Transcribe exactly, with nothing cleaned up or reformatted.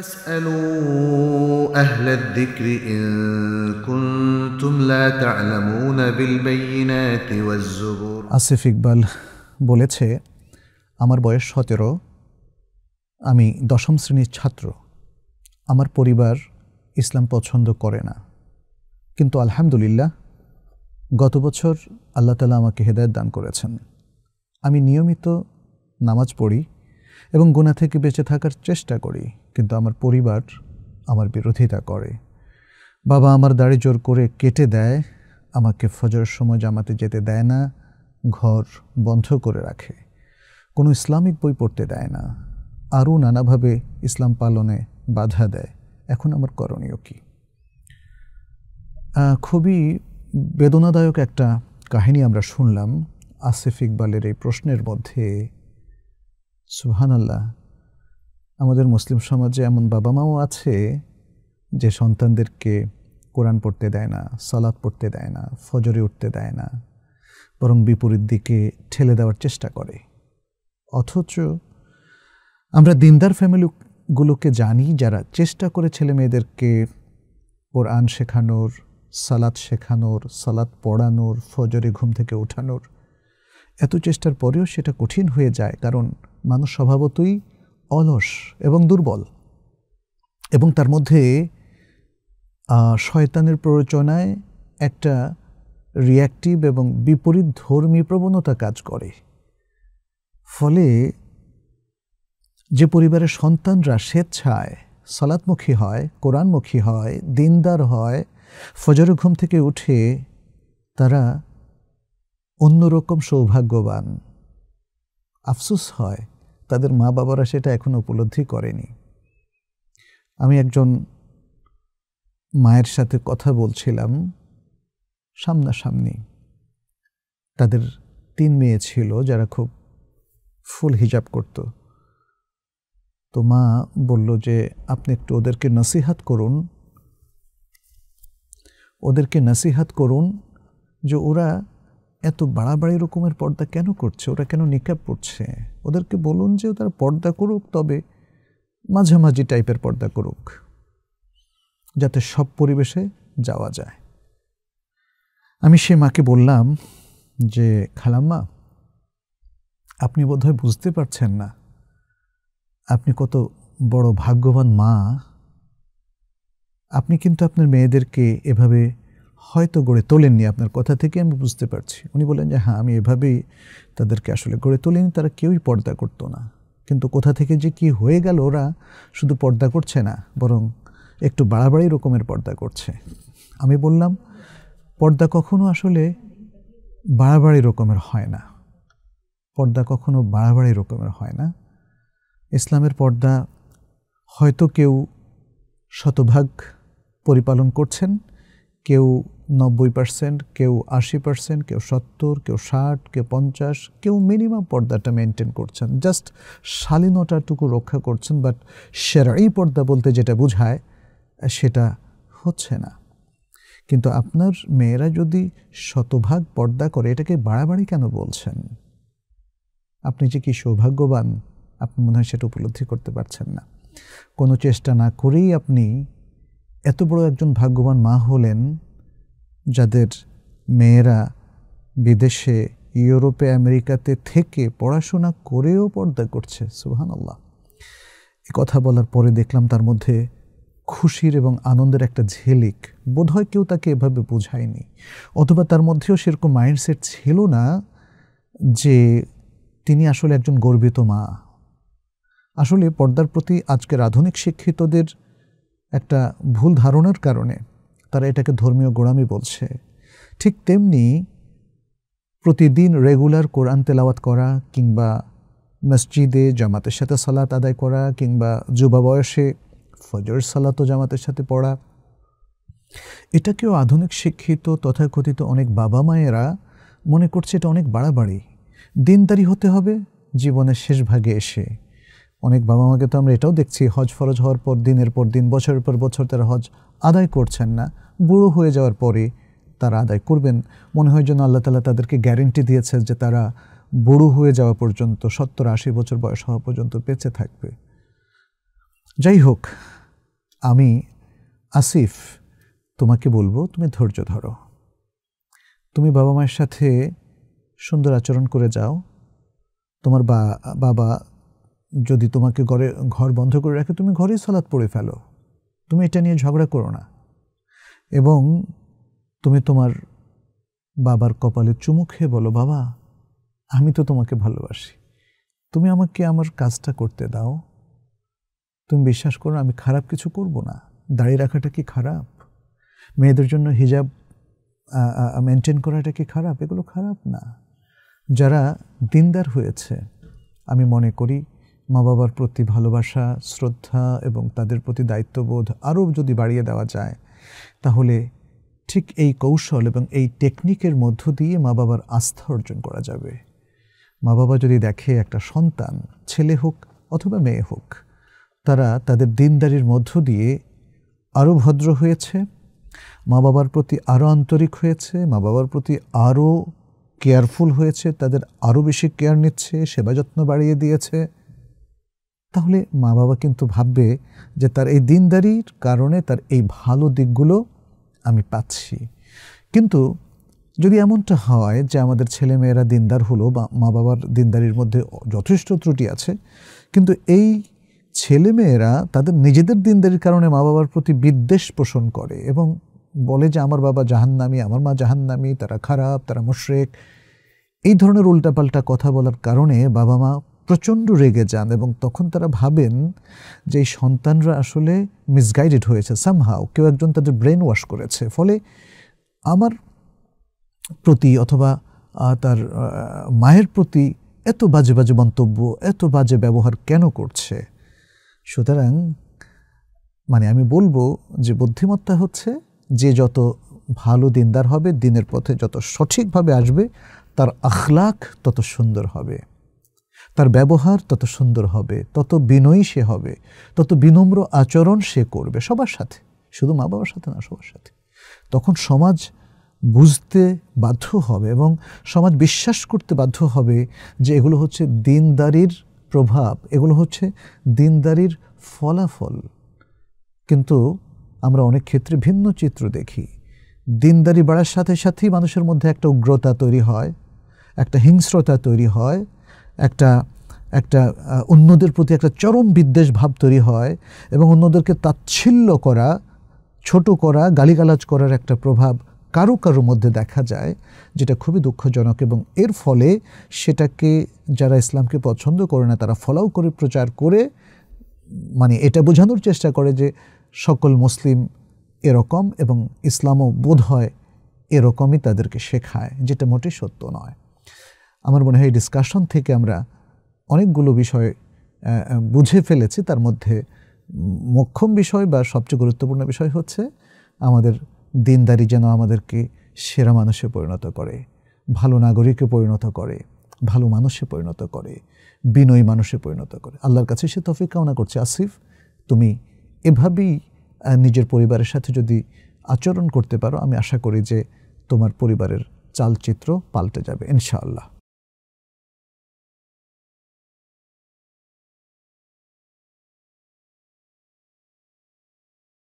فاسألوا أهل الذكر إن كنتم لا تعلمون بالبينات والزبور আসিফ ইকবাল বলেছে আমার বয়স সতেরো আমি দশম শ্রেণীর ছাত্র আমার পরিবার ইসলাম পছন্দ করে না কিন্তু আলহামদুলিল্লাহ গত বছর আল্লাহ তাআলা আমাকে হেদায়েত দান করেছেন আমি নিয়মিত নামাজ পড়ি এবং গুনাহ থেকে বেঁচে থাকার চেষ্টা করি কিন্তু আমার পরিবার আমার বিরোধিতা করে বাবা আমার দাড়ি জোর করে কেটে দেয় আমাকে ফজরের সময় জামাতে যেতে দেয় না ঘর বন্ধ করে রাখে কোনো ইসলামিক বই পড়তে দেয় না আর নানাভাবে ইসলাম পালনে বাধা দেয় এখন আমার করণীয় কি খুবই বেদনাদায়ক একটা কাহিনী আমরা শুনলাম আসিফ ইকবালের এই প্রশ্নের মধ্যে সুবহানাল্লাহ আমাদের মুসলিম সমাজে এমন বাবা মাও আছে যে সন্তানদেরকে কোরআন পড়তে দেয় না সালাত পড়তে দেয় না ফজরে উঠতে দেয় না বরং বিপরীত দিকে ঠেলে দেওয়ার চেষ্টা করে অথচ আমরা দিনদার ফ্যামিলিগুলোকে জানি যারা চেষ্টা করে ছেলে মেয়েদেরকে কোরআন শেখানোর সালাত শেখানোর সালাত পড়ানোর ফজরে ঘুম থেকে ওঠানোর এত চেষ্টার পরেও সেটা কঠিন হয়ে যায় কারণ মানুষ স্বভাবতই অলস এবং দুর্বল এবং তার মধ্যে শয়তানের প্ররোচনায় একটা রিঅ্যাক্টিভ এবং বিপরীত ধর্মী প্রবণতা কাজ করে ফলে যে পরিবারের সন্তানরা স্বেচ্ছায় সালাতমুখী হয় কোরআনমুখী হয় দিনদার হয় ফজরের ঘুম থেকে উঠে তারা অন্যরকম সৌভাগ্যবান আফসোস হয় তাদের মা বাবারা সেটা এখনো উপলব্ধি করেনি আমি একজন মায়ের সাথে কথা বলছিলাম সামনাসামনি তাদের তিন মেয়ে ছিল যারা খুব ফুল হিজাব করত তো মা বলল যে আপনি একটু ওদেরকে নসিহাত করুন ওদেরকে নসিহাত করুন যে ওরা এত বাড়াবাড়ি রকমের পর্দা কেন করছে ওরা কেন নিকাব পড়ছে ওদেরকে বলুন যে তারা পর্দা করুক তবে মাঝামাঝি টাইপের পর্দা করুক যাতে সব পরিবেশে যাওয়া যায় আমি সেই মাকে বললাম যে খালাম্মা আপনি বোধহয় বুঝতে পারছেন না আপনি কত বড় ভাগ্যবান মা আপনি কিন্তু আপনার মেয়েদেরকে এভাবে হয়তো গড়ে তোলেননি আপনার কথা থেকে আমি বুঝতে পারছি উনি বলেন যে হ্যাঁ আমি এভাবেই তাদেরকে আসলে গড়ে তোলেনি তারা কেউই পর্দা করতো না কিন্তু কোথা থেকে যে কি হয়ে গেল ওরা শুধু পর্দা করছে না বরং একটু বাড়াবাড়ি রকমের পর্দা করছে আমি বললাম পর্দা কখনো আসলে বাড়াবাড়ি রকমের হয় না পর্দা কখনো বাড়াবাড়ি রকমের হয় না ইসলামের পর্দা হয়তো কেউ শতভাগ পরিপালন করছেন কেউ নব্বই পার্সেন্ট কেউ আশি পার্সেন্ট কেউ সত্তর কেউ ষাট কেউ পঞ্চাশ কেউ মিনিমাম পর্দাটা মেনটেন করছেন জাস্ট শালীনতাটুকু রক্ষা করছেন বাট সেরাই পর্দা বলতে যেটা বোঝায় সেটা হচ্ছে না কিন্তু আপনার মেয়েরা যদি শতভাগ পর্দা করে এটাকে বাড়াবাড়ি কেন বলছেন আপনি যে কি সৌভাগ্যবান আপনি মনে হয় সেটা উপলব্ধি করতে পারছেন না কোনো চেষ্টা না করেই আপনি এত বড় একজন ভাগ্যবান মা হলেন যাদের মেয়েরা বিদেশে ইউরোপে আমেরিকাতে থেকে পড়াশোনা করেও পর্দা করছে সুবহানাল্লাহ এই কথা বলার পরে দেখলাম তার মধ্যে খুশির এবং আনন্দের একটা ঝেলিক বোধহয় কেউ তাকে এভাবে বোঝায়নি অথবা তার মধ্যেও সেরকম মাইন্ডসেট ছিল না যে তিনি আসলে একজন গর্বিত মা আসলে পর্দার প্রতি আজকের আধুনিক শিক্ষিতদের একটা ভুল ধারণার কারণে তারা এটাকে ধর্মীয় গোড়ামি বলছে ঠিক তেমনি প্রতিদিন রেগুলার কোরআন তেলাওয়াত করা কিংবা মসজিদে জামাতের সাথে সালাত আদায় করা কিংবা যুবা বয়সে ফজর সালাত ও জামাতের সাথে পড়া এটাকেও আধুনিক শিক্ষিত তথাকথিত অনেক বাবা মায়েরা মনে করছে এটা অনেক বাড়াবাড়ি দিনদারি হতে হবে জীবনের শেষ ভাগে এসে অনেক বাবা মাকে তো আমরা এটাও দেখছি হজ ফরজ হওয়ার পর দিনের পর দিন বছরের পর বছর তারা হজ আদায় করছেন না বুড়ো হয়ে যাওয়ার পরে তারা আদায় করবেন মনে হয় যেন আল্লাহ তাআলা তাদেরকে গ্যারেন্টি দিয়েছে যে তারা বুড়ো হয়ে যাওয়া পর্যন্ত সত্তর আশি বছর বয়স হওয়া পর্যন্ত বেঁচে থাকবে যাই হোক আমি আসিফ তোমাকে বলবো তুমি ধৈর্য ধরো, তুমি বাবা মায়ের সাথে সুন্দর আচরণ করে যাও। তোমার বাবা যদি তোমাকে ঘরে ঘর বন্ধ করে রাখে তুমি ঘরেই সালাত পড়ে ফেলো, তুমি এটা নিয়ে ঝগড়া করো না। এবং তুমি তোমার বাবার কপালে চুমু খেয়ে বলো, বাবা আমি তো তোমাকে ভালোবাসি, তুমি আমাকে আমার কাজটা করতে দাও, তুমি বিশ্বাস করো আমি খারাপ কিছু করব না। দাড়ি রাখাটা কি খারাপ? মেয়েদের জন্য হিজাব মেনটেন করাটা কি খারাপ? এগুলো খারাপ না। যারা দিনদার হয়েছে আমি মনে করি মা বাবার প্রতি ভালোবাসা, শ্রদ্ধা এবং তাদের প্রতি দায়িত্ববোধ আরও যদি বাড়িয়ে দেওয়া যায় তাহলে ঠিক এই কৌশল এবং এই টেকনিকের মধ্য দিয়ে মা বাবার আস্থা অর্জন করা যাবে। মা বাবা যদি দেখে একটা সন্তান, ছেলে হোক অথবা মেয়ে হোক, তারা তাদের দিনদারির মধ্য দিয়ে আরও ভদ্র হয়েছে, মা বাবার প্রতি আরও আন্তরিক হয়েছে, মা বাবার প্রতি আরও কেয়ারফুল হয়েছে, তাদের আরও বেশি কেয়ার নিচ্ছে, সেবা যত্ন বাড়িয়ে দিয়েছে, তাহলে মা বাবা কিন্তু ভাববে যে তার এই দিনদারির কারণে তার এই ভালো দিকগুলো আমি পাচ্ছি। কিন্তু যদি এমনটা হয় যে আমাদের ছেলেমেয়েরা দিনদার হলো বা মা বাবার দিনদারির মধ্যে যথেষ্ট ত্রুটি আছে, কিন্তু এই ছেলেমেয়েরা তাদের নিজেদের দিনদারির কারণে মা বাবার প্রতি বিদ্বেষ পোষণ করে এবং বলে যে আমার বাবা জাহান্নামী, আমার মা জাহান্নামী, তারা খারাপ, তারা মুশরিক, এই ধরনের উল্টাপাল্টা কথা বলার কারণে বাবা মা প্রচণ্ড রেগে যান এবং তখন তারা ভাবেন যে এই সন্তানরা আসলে মিসগাইডেড হয়েছে, সামহাও কেউ একজন তাদের ব্রেন ওয়াশ করেছে, ফলে আমার প্রতি অথবা তার মায়ের প্রতি এত বাজে বাজে মন্তব্য, এত বাজে ব্যবহার কেন করছে। সুতরাং মানে আমি বলবো যে বুদ্ধিমত্তা হচ্ছে যে যত ভালো দিনদার হবে, দিনের পথে যত সঠিকভাবে আসবে, তার আখলাক তত সুন্দর হবে, তার ব্যবহার তত সুন্দর হবে, তত বিনয়ী সে হবে, তত বিনম্র আচরণ সে করবে সবার সাথে, শুধু মা বাবার সাথে না, সবার সাথে। তখন সমাজ বুঝতে বাধ্য হবে এবং সমাজ বিশ্বাস করতে বাধ্য হবে যে এগুলো হচ্ছে দিনদারির প্রভাব, এগুলো হচ্ছে দিনদারির ফলাফল। কিন্তু আমরা অনেক ক্ষেত্রে ভিন্ন চিত্র দেখি। দিনদারি বাড়ার সাথে সাথেই মানুষের মধ্যে একটা উগ্রতা তৈরি হয়, একটা হিংস্রতা তৈরি হয়, একটা একটা অন্যদের প্রতি একটা চরম বিদ্বেষ ভাব তৈরি হয় এবং অন্যদেরকে তাচ্ছিল্য করা, ছোট করা, গালিগালাজ করার একটা প্রভাব কারো কারো মধ্যে দেখা যায়, যেটা খুবই দুঃখজনক। এবং এর ফলে সেটাকে যারা ইসলামকে পছন্দ করে না তারা ফলাও করে প্রচার করে, মানে এটা বোঝানোর চেষ্টা করে যে সকল মুসলিম এরকম এবং ইসলামও বোধ হয় এরকমই তাদেরকে শেখায়, যেটা মোটেই সত্য নয়। আমার মনে হয় এই ডিসকাশন থেকে আমরা অনেকগুলো বিষয় বুঝে ফেলেছি। তার মধ্যে মোক্ষম বিষয় বা সবচেয়ে গুরুত্বপূর্ণ বিষয় হচ্ছে আমাদের দিনদারি যেন আমাদেরকে সেরা মানুষে পরিণত করে, ভালো নাগরিকে পরিণত করে, ভালো মানুষে পরিণত করে, বিনয়ী মানুষে পরিণত করে। আল্লাহর কাছে সে তৌফিক কামনা করছি। আসিফ, তুমি এভাবেই নিজের পরিবারের সাথে যদি আচরণ করতে পারো আমি আশা করি যে তোমার পরিবারের চালচিত্র পাল্টে যাবে ইনশাআল্লাহ।